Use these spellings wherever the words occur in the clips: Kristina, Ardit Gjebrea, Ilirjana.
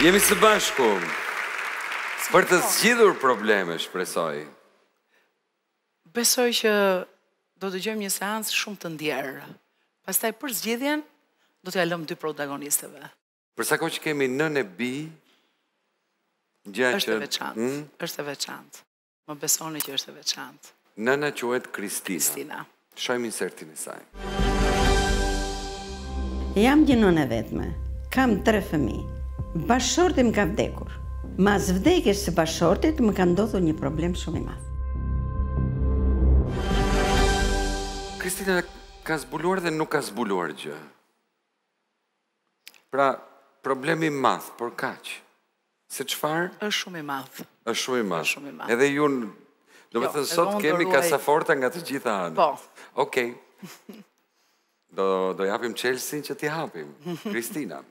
Jemi së bashku, për të zgjidhur probleme, shpresoj. Besoj që do të gjejmë një seancë shumë të ndjerë. Pastaj për zgjidhjen do t'ja lëm dy protagonistëve. Për sa kohë që kemi nënë e bi, është e veçantë, është e veçantë. Më besoni që është e veçantë. Nëna quhet Kristina. Kristina. Shohim insertin e saj. Jam një nënë e vetme. Kam 3 fëmijë. Bashorti më ka vdekur. Mas vdekjes së bashortit më ka ndodhur një problem shumë I madh. Kristina ka zbuluar dhe nuk ka zbuluar gjë. Pra, problemi I madh, por kaq. Se çfarë? Është shumë I madh. Është shumë I madh. Edhe ju, domethënë sot kemi kasaforta nga të gjitha anët. Po. Okej. Do japim Chelsea që t'i hapim. Kristina.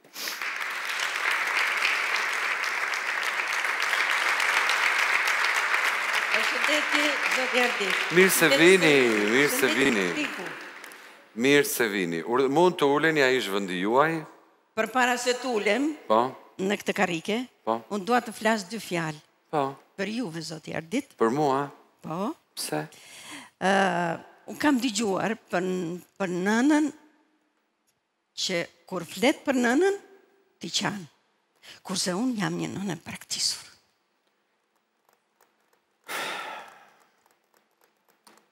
Mirë se vini, mirë se vini. Mirë se vini. Mund të uleni ai zhvendi juaj? Përpara se të ulem, në këtë karrike, unë dua të flas dy fjalë. Po. Për juve, zoti Ardit. Për mua? Po. Pse? Unë kam dëgjuar për nënën që kur flet për nënën, t'i qan. Kurse unë jam një nënë e praktisur.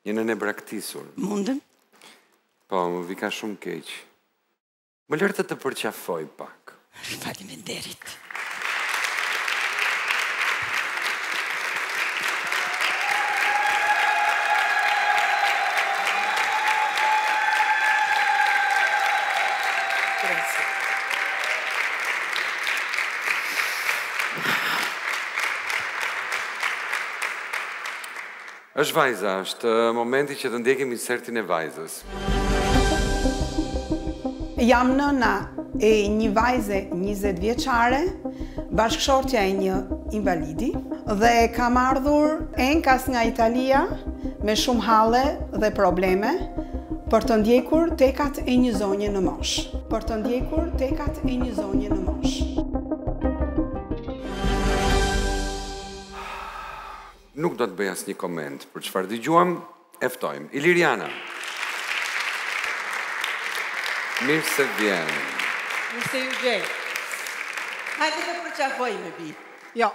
Një nënë e braktisur. Mundem? Po, më vika shumë keq. Më lërë të të përqafoj pak. Faleminderit. Është vajza, është momenti që të ndjekim insertin e vajzës. Jam nëna e një vajze 20 vjeçare, bashkëshortja e një invalidi, dhe kam ardhur enkas nga Italia me shumë halle dhe probleme për të ndjekur tekat e një zonje në mosh. Për të ndjekur tekat e një zonje në mosh. Nuk do të bëj asnjë koment, për çfarë dëgjuam, e ftojmë. Ilirjana. Mirë se vjen. Mirë se ju gjej. Hajde të përqafojmë bi. Jo.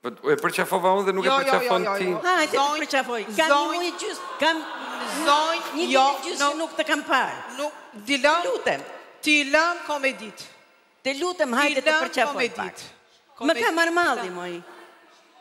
E përqafova unë dhe nuk e përqafon ti. Hajde të përqafoj. Kam një muaj gjysmë. Kam një ditë gjysmë nuk të kam parë. Nuk, ti lutem. Ti lëm komedit. Ti lutem, hajde të përqafoj pak. Më ka marrë malli moj.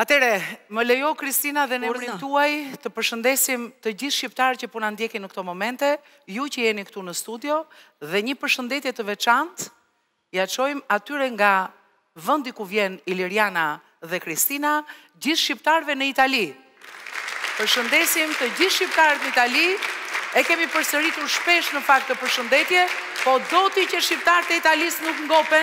Atëre, më lejo Kristina dhe në emrin tuaj të përshëndesim të gjithë shqiptarët që po na ndjekin në këto momente, ju që jeni këtu në studio dhe një përshëndetje të veçantë ja çojmë atyre nga vendi ku vjen Ilirjana dhe Kristina, gjithë shqiptarëve në Itali. Përshëndesim të gjithë shqiptarët në Itali. E kemi përsëritur shpesh në fakt të përshëndetje, po doti që shqiptarët e Italisë nuk ngopen.